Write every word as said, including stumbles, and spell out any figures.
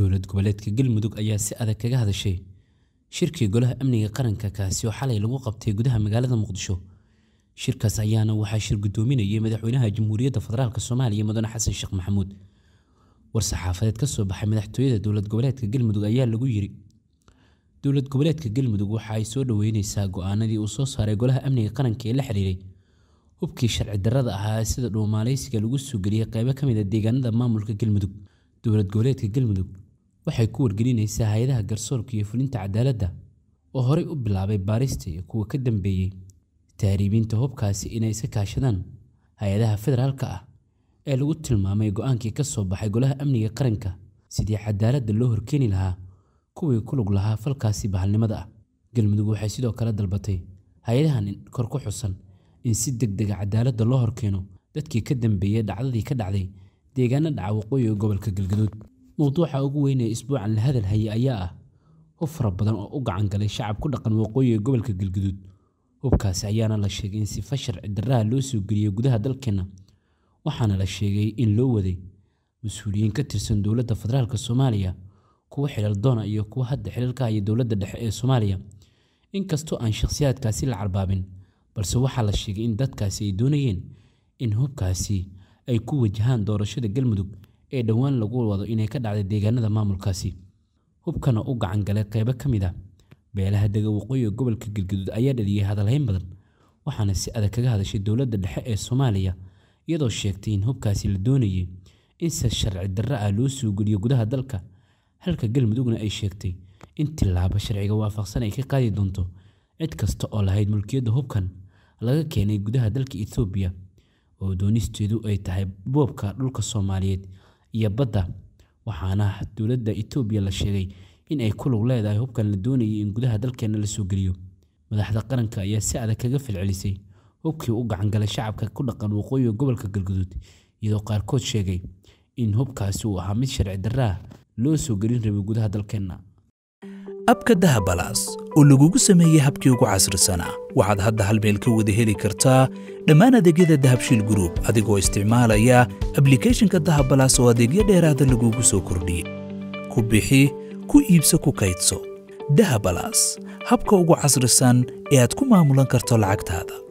دولة goboleedka Galmudug ayaa si adag kaga hadashay shirkii golaha amniga qaranka kaasi oo xalay lagu qabtay gudaha magaalada Muqdisho. Shirkaas ayaana waxa shir gudoominayay madaxweynaha Jamhuuriyadda Federaalka Soomaaliya Mudane Xasan Sheekh Maxamuud. War saxaafadeed ka soo baxay madaxtooyada dowlad goboleedka Galmudug ayaa lagu yiri dowlad goboleedka Galmudug waxa ay soo dhaweynaysaa go'aanadii uu soo saaray golaha amniga qaranka ee la xiriiray hubkii sharci darrada ahaa sida dhuumaaleysiga lagu soo galiyay qaybo ka mid ah deegaanada maamulka Galmudug. Dowlad goboleedka Galmudug waxay ku wargelinaysaa hay'adaha garsoorka iyo fulinta cadaaladda oo horey u bilaabay baarista iyo kuwa ka dambeeyay taariibinta hubkaasi inay iska kaashadaan hay'adaha federaalka ah ee lagu tilmaamay go'aankii ka soo baxay golaha amniga qaranka sidii cadaaladda loo horkeeni lahaa kuwii ku lug lahaa falkaasi bahalnimada ah. Galmudug waxay sidoo kale dalbatay hay'adahan kor ku xusan in si degdeg ah cadaaladda loo horkeeno dadkii ka dambeeyay dhacdadii ka dhacday deegaanada dhaawacooyay gobolka Galgaduud. Mawduuca ugu weyn ee isbuucan la hadal hayay ayaa ah hub fara badan oo u gacan galay shacabka ku dhaqan waqooyiga gobolka Galgaduud. Hubkaasi ayaana la sheegay in si fashar ciidaraa loo soo galiyay gudaha dalkeena, waxaana la sheegay in loo waday mas'uuliyiin ka tirsan dowladda federaalka Soomaaliya, kuwa xilal doona iyo kuwa hadda xilalka ay dowladda dhexe ee Soomaaliya. Inkastoo aan shakhsiyaadkaasi la carbaabin, balse waxa la sheegay in dadkaasi ay doonayeen in hubkaasi ay ku wajahaan doorashada Galmudug ee dhawaan lagu wado inay ka dhacday deegaanada maamulkaasi. Hubkana u gacan galay qaybo ka mid ah beelaha dega waqooyiga gobolka Galgaduud ayaa dhaliyay hadalhayn badan, waxaana si adag kaga hadashay dowladda dhexe ee Soomaaliya iyadoo sheegtay in hubkaasi la doonayay in si sharci darro ah loo soo geliyo gudaha dalka, halka Galmudugna ay sheegtay in tilaabo sharciga waafaqsan ay ka qaadi doonto cid kasta oo lahayd mulkiyadda hubkan laga keenay gudaha dalka Itoobiya oo doonisteedu ay tahay boobka dhulka Soomaaliyeed iyo badda. Waxaana dowladda Itoobiya la sheegay in ay ku lug leedahay hubkan la doonayay in gudaha dalkeena la soo geliyo. Madaxda qaranka ayaa si adag kaga falcelisay hubkii u gacan galay shacabka ku dhaqan waqooyiga gobolka Galgaduud, iyadoo qaarkood sheegay in hubkaasi uu ahaa mid sharci darro ah loo soo gelin rabay gudaha dalkeena. abka daha balas oo lagu sameeyay habkii ugu casrisanaa waxaad hadda hal meel ka wada heli kartaa dhammaan adeegyada dahabshil group adigoo isticmaalaya application-ka daha balas oo adeegyo dheeraad ah lagu soo kordhiyay. ku bixi ku iibso ku kaydso daha balas, habka ugu casrisan ee aad ku maamulan karto lacagtaada.